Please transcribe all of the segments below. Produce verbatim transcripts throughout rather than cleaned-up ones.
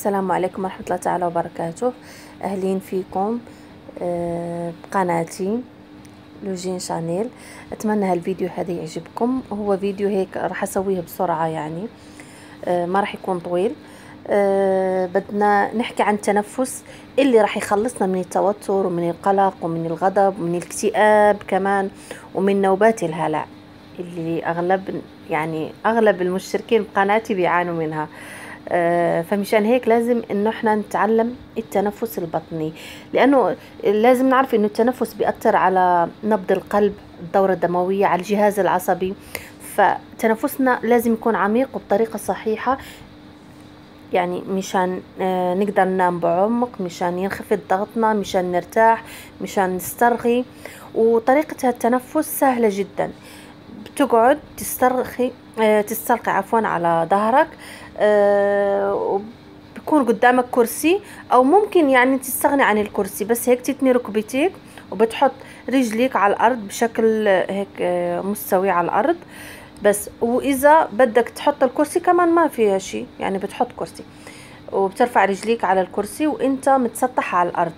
السلام عليكم ورحمه الله تعالى وبركاته. اهلين فيكم بقناتي لوجين شانيل. اتمنى هالفيديو هذا يعجبكم. هو فيديو هيك راح اسويه بسرعه، يعني ما راح يكون طويل. بدنا نحكي عن التنفس اللي راح يخلصنا من التوتر ومن القلق ومن الغضب ومن الاكتئاب كمان ومن نوبات الهلع اللي اغلب يعني اغلب المشتركين بقناتي بيعانوا منها. فمشان هيك لازم انه احنا نتعلم التنفس البطني، لانه لازم نعرف انه التنفس بيأثر على نبض القلب، الدورة الدموية، على الجهاز العصبي. فتنفسنا لازم يكون عميق وبطريقة صحيحة، يعني مشان نقدر ننام بعمق، مشان ينخفض ضغطنا، مشان نرتاح، مشان نسترخي. وطريقة هالتنفس سهلة جدا، بتقعد تسترخي تسترخي عفوا على ظهرك، وبكون قدامك كرسي، او ممكن يعني تستغني عن الكرسي، بس هيك تتني ركبتيك وبتحط رجليك على الارض بشكل هيك مستوي على الارض بس. واذا بدك تحط الكرسي كمان ما فيها شيء، يعني بتحط كرسي وبترفع رجليك على الكرسي وانت متسطح على الارض.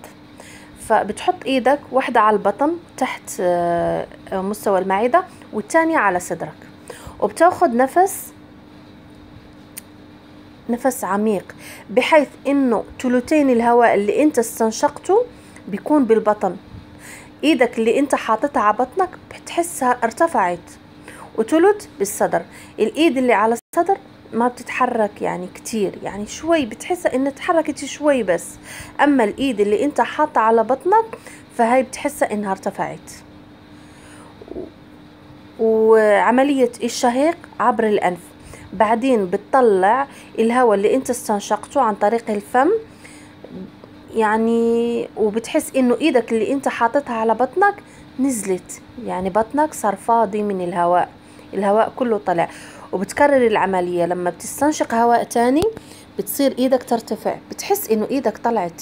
فبتحط ايدك واحدة على البطن تحت مستوى المعدة والتانية على صدرك، وبتاخد نفس نفس عميق، بحيث انه ثلثين الهواء اللي انت استنشقته بيكون بالبطن. ايدك اللي انت حاطتها على بطنك بتحسها ارتفعت، وثلث بالصدر. الايد اللي على الصدر ما بتتحرك يعني كتير، يعني شوي بتحسها انها تحركت شوي بس. اما الايد اللي انت حاطة على بطنك فهي بتحسها انها ارتفعت. وعملية الشهيق عبر الانف، بعدين بتطلع الهواء اللي انت استنشقته عن طريق الفم، يعني وبتحس انه ايدك اللي انت حاطتها على بطنك نزلت، يعني بطنك صار فاضي من الهواء، الهواء كله طلع. وبتكرر العملية لما بتستنشق هواء تاني بتصير ايدك ترتفع، بتحس انه ايدك طلعت.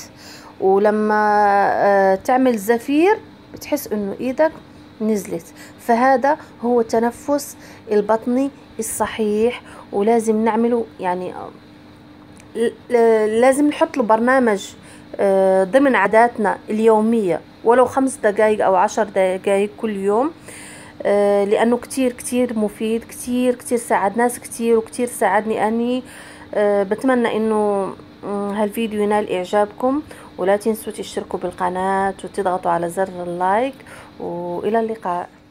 ولما تعمل زفير بتحس انه ايدك نزلت. فهذا هو التنفس البطني الصحيح، ولازم نعمله، يعني لازم نحط له برنامج ضمن عاداتنا اليومية، ولو خمس دقايق او عشر دقايق كل يوم، لانه كتير كتير مفيد، كتير كتير ساعد ناس كتير، وكتير ساعدني اني. بتمنى انه هالفيديو ينال اعجابكم، ولا تنسوا تشتركوا بالقناة وتضغطوا على زر اللايك، والى اللقاء.